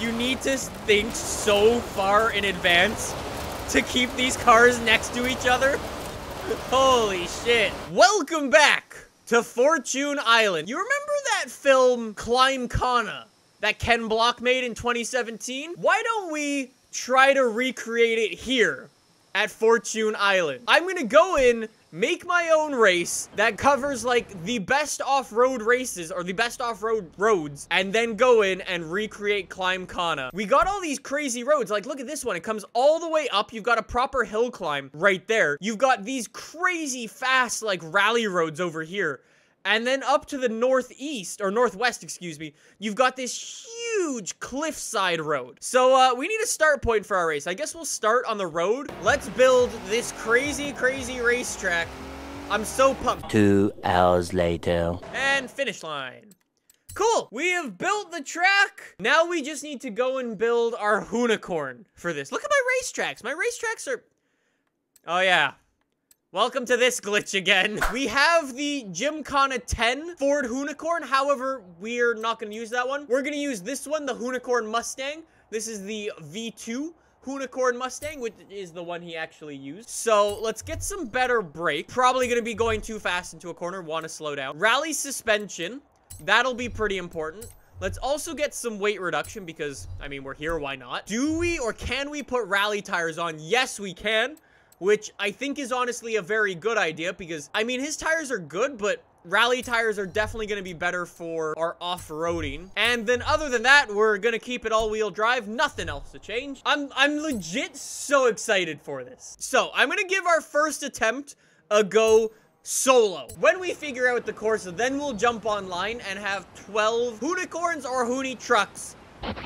you need to think so far in advance to keep these cars next to each other. Holy shit. Welcome back to Fortune Island. You remember that film Climbkhana that Ken Block made in 2017? Why don't we try to recreate it here at Fortune Island? I'm gonna go in, make my own race that covers like the best off-road races or the best off-road roads, and then go in and recreate Climbkhana. We got all these crazy roads. Like, look at this one. It comes all the way up. You've got a proper hill climb right there. You've got these crazy fast like rally roads over here. And then up to the northeast, or northwest, excuse me, you've got this huge cliffside road. So we need a start point for our race. I guess we'll start on the road. Let's build this crazy, crazy racetrack. I'm so pumped. 2 hours later. And finish line. Cool. We have built the track. Now we just need to go and build our Hoonicorn for this. Look at my racetracks. My racetracks are... Oh, yeah. Welcome to this glitch again. We have the Gymkhana 10 Ford Hoonicorn. However, we're not going to use that one. We're going to use this one, the Hoonicorn Mustang. This is the V2 Hoonicorn Mustang, which is the one he actually used. So let's get some better brake. Probably going to be going too fast into a corner. Want to slow down. Rally suspension. That'll be pretty important. Let's also get some weight reduction because, I mean, we're here. Why not? Do we or can we put rally tires on? Yes, we can. Which I think is honestly a very good idea because, I mean, his tires are good, but rally tires are definitely going to be better for our off-roading. And then other than that, we're going to keep it all-wheel drive. Nothing else to change. I'm legit so excited for this. So I'm going to give our first attempt a go solo. When we figure out the course, then we'll jump online and have 12 Hoonicorns or Hoonitrucks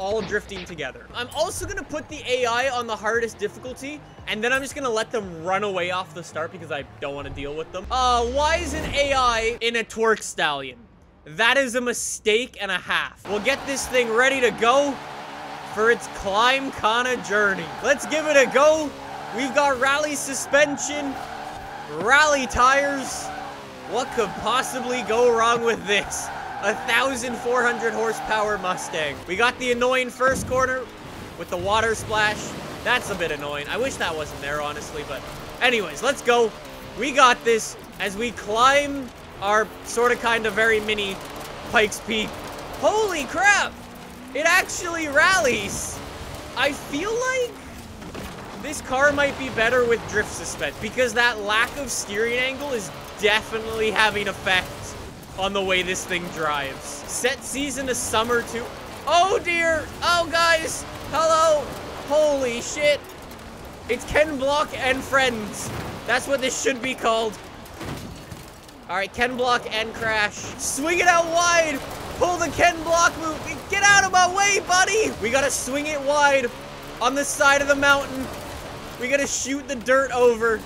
all drifting together. I'm also going to put the AI on the hardest difficulty, and then I'm just going to let them run away off the start because I don't want to deal with them. Why is an AI in a twerk stallion? That is a mistake and a half. We'll get this thing ready to go for its Climbkhana journey. Let's give it a go. We've got rally suspension, rally tires. What could possibly go wrong with this? 1,400 horsepower Mustang. We got the annoying first corner with the water splash. That's a bit annoying. I wish that wasn't there, honestly, but anyways, let's go. We got this as we climb our sort of kind of very mini Pikes Peak. Holy crap! It actually rallies. I feel like this car might be better with drift suspension because that lack of steering angle is definitely having an effect on the way this thing drives. Set season to summer to... Oh dear! Oh guys! Hello! Holy shit! It's Ken Block and Friends. That's what this should be called. Alright, Ken Block and Crash. Swing it out wide! Pull the Ken Block move! Get out of my way, buddy! We gotta swing it wide on the side of the mountain. We gotta shoot the dirt over.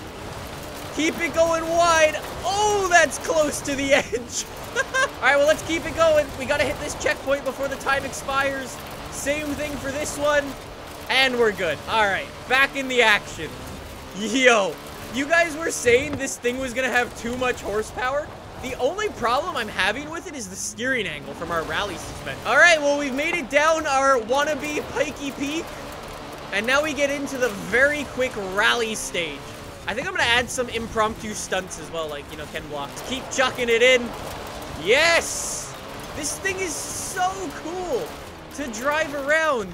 Keep it going wide. Oh, that's close to the edge. All right, well, let's keep it going. We got to hit this checkpoint before the time expires. Same thing for this one. And we're good. All right, back in the action. Yo, you guys were saying this thing was going to have too much horsepower. The only problem I'm having with it is the steering angle from our rally suspension. All right, well, we've made it down our wannabe Pikes Peak. And now we get into the very quick rally stage. I think I'm going to add some impromptu stunts as well, like, you know, Ken Block. Keep chucking it in. Yes! This thing is so cool to drive around.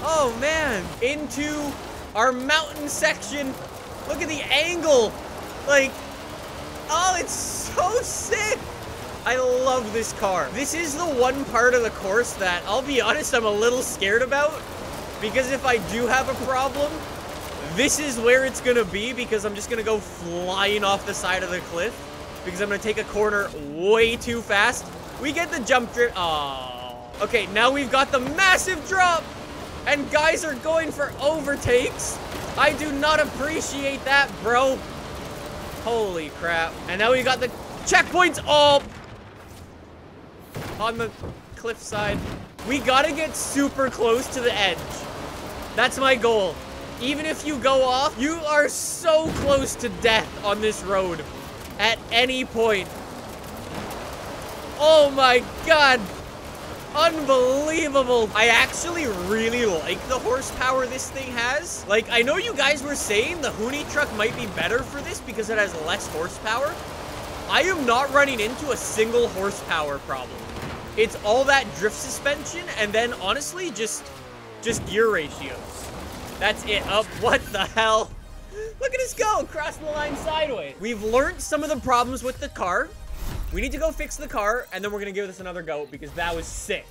Oh, man. Into our mountain section. Look at the angle. Like, oh, it's so sick. I love this car. This is the one part of the course that, I'll be honest, I'm a little scared about. Because if I do have a problem... This is where it's going to be because I'm just going to go flying off the side of the cliff because I'm going to take a corner way too fast. We get the jump drift. Oh, okay. Now we've got the massive drop and guys are going for overtakes. I do not appreciate that, bro. Holy crap. And now we've got the checkpoints all on the cliffside. We got to get super close to the edge. That's my goal. Even if you go off, you are so close to death on this road at any point. Oh my god. Unbelievable. I actually really like the horsepower this thing has. Like, I know you guys were saying the Hoonitruck might be better for this because it has less horsepower. I am not running into a single horsepower problem. It's all that drift suspension and then honestly just gear ratios. That's it. Up. Oh, what the hell? Look at us go across the line sideways. We've learned some of the problems with the car. We need to go fix the car, and then we're gonna give this another go because that was sick.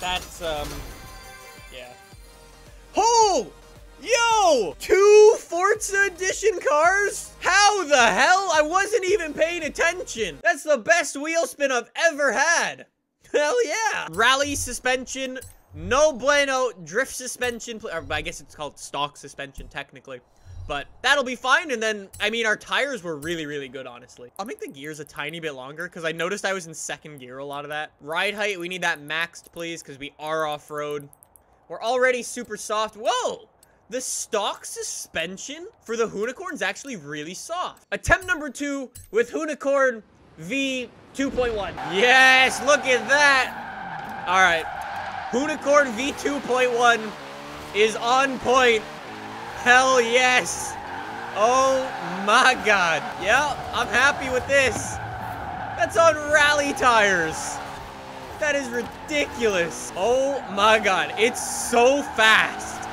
That's yeah. Oh, yo, 2 Forza Edition cars? How the hell? I wasn't even paying attention. That's the best wheel spin I've ever had. Hell yeah! Rally suspension. No bueno drift suspension, or I guess it's called stock suspension technically, but that'll be fine. And then, I mean, our tires were really, really good, honestly. I'll make the gears a tiny bit longer because I noticed I was in second gear a lot of that. Ride height, we need that maxed, please, because we are off-road. We're already super soft. Whoa! The stock suspension for the Hoonicorn is actually really soft. Attempt number 2 with Hoonicorn V 2.1. Yes, look at that. All right. Hoonicorn V2.1 is on point. Hell yes. Oh my god. Yeah, I'm happy with this. That's on rally tires. That is ridiculous. Oh my god. It's so fast.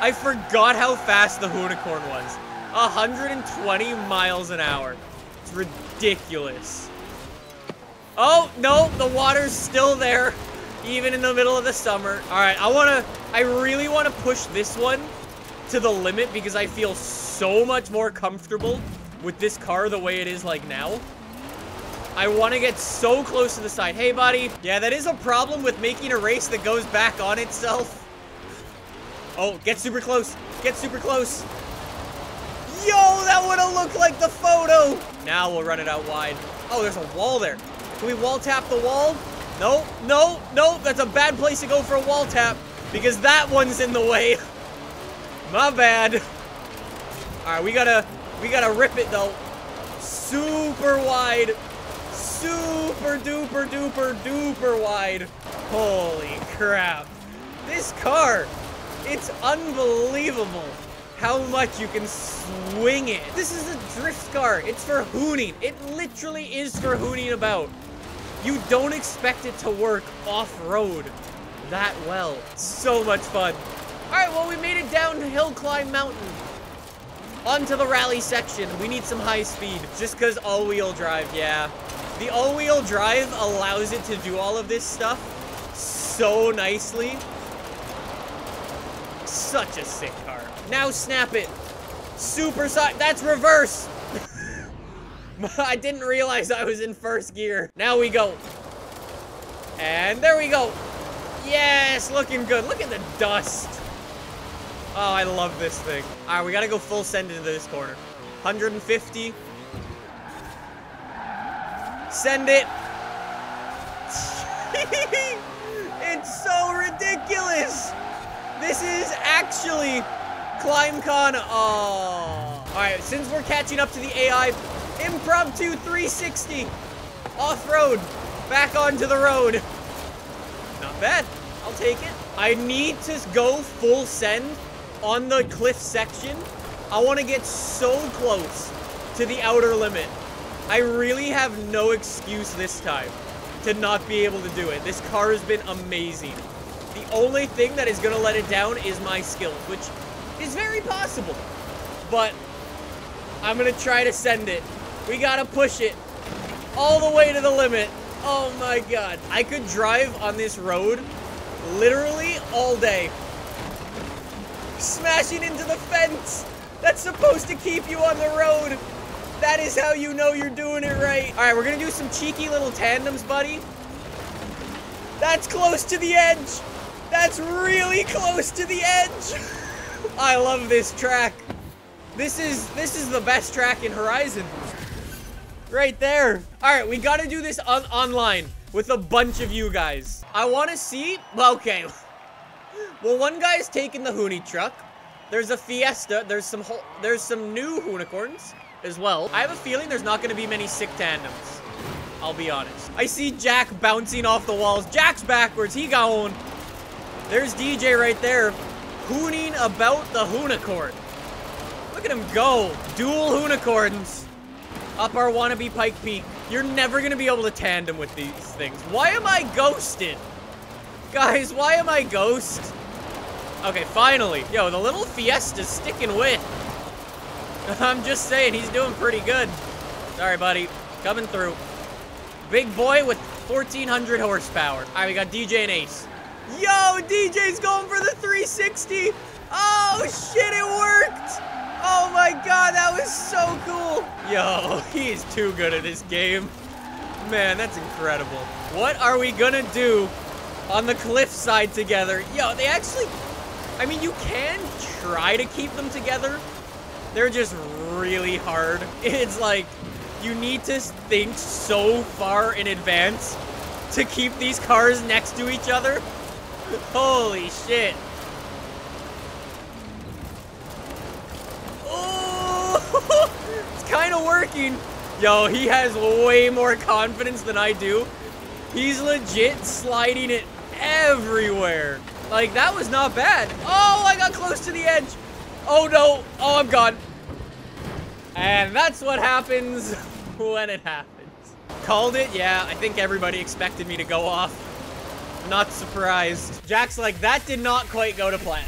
I forgot how fast the Hoonicorn was. 120 miles an hour. It's ridiculous. Oh, no. The water's still there. Even in the middle of the summer. All right, I really want to push this one to the limit because I feel so much more comfortable with this car the way it is like now. I want to get so close to the side. Hey, buddy. Yeah, that is a problem with making a race that goes back on itself. Oh, get super close. Get super close. Yo, that would have looked like the photo. Now we'll run it out wide. Oh, there's a wall there. Can we wall tap the wall? No, no, no. That's a bad place to go for a wall tap because that one's in the way. My bad. All right, we gotta rip it though. Super wide, super duper duper duper wide. Holy crap! This car, it's unbelievable how much you can swing it. This is a drift car. It's for hooning. It literally is for hooning about. You don't expect it to work off-road that well. So much fun. All right, well, we made it down hill climb mountain. Onto the rally section. We need some high speed just because all-wheel drive, yeah. The all-wheel drive allows it to do all of this stuff so nicely. Such a sick car. Now snap it. Super side. That's reverse. I didn't realize I was in first gear. Now we go. And there we go. Yes, looking good. Look at the dust. Oh, I love this thing. All right, we got to go full send into this corner. 150. Send it. It's so ridiculous. This is actually Climbkhana. Oh. All right, since we're catching up to the AI... Impromptu 360. Off-road. Back onto the road. Not bad. I'll take it. I need to go full send on the cliff section. I want to get so close to the outer limit. I really have no excuse this time to not be able to do it. This car has been amazing. The only thing that is going to let it down is my skill, which is very possible. But I'm going to try to send it. We gotta push it all the way to the limit. Oh my god. I could drive on this road literally all day. Smashing into the fence. That's supposed to keep you on the road. That is how you know you're doing it right. All right, we're gonna do some cheeky little tandems, buddy. That's close to the edge. That's really close to the edge. I love this track. This is the best track in Horizon. Right there. All right, we got to do this online with a bunch of you guys. I want to see... Okay. Well, one guy's taking the Hoonitruck. There's a Fiesta. There's some new Hoonicorns as well. I have a feeling there's not going to be many sick tandems I'll be honest. I see Jack bouncing off the walls. Jack's backwards. He got owned. There's DJ right there, hooning about the Hoonicorn. Look at him go. Dual Hoonicorns up our wannabe Pike Peak. You're never going to be able to tandem with these things. Why am I ghosted? Guys, why am I ghost? Okay, finally. Yo, the little Fiesta's sticking with. I'm just saying, he's doing pretty good. Sorry, buddy. Coming through. Big boy with 1,400 horsepower. All right, we got DJ and Ace. Yo, DJ's going for the 360. Oh, shit, it worked. Oh, my God, that was so cool. Yo, he's too good at this game. Man, that's incredible. What are we going to do on the cliffside together? Yo, they actually... I mean, you can try to keep them together. They're just really hard. It's like you need to think so far in advance to keep these cars next to each other. Holy shit. Oh, it's kind of working. Yo, he has way more confidence than I do. He's legit sliding it everywhere. Like, that was not bad. Oh, I got close to the edge. Oh, no. Oh, I'm gone. And that's what happens when it happens. Called it? Yeah, I think everybody expected me to go off. Not surprised. Jack's like, that did not quite go to plan.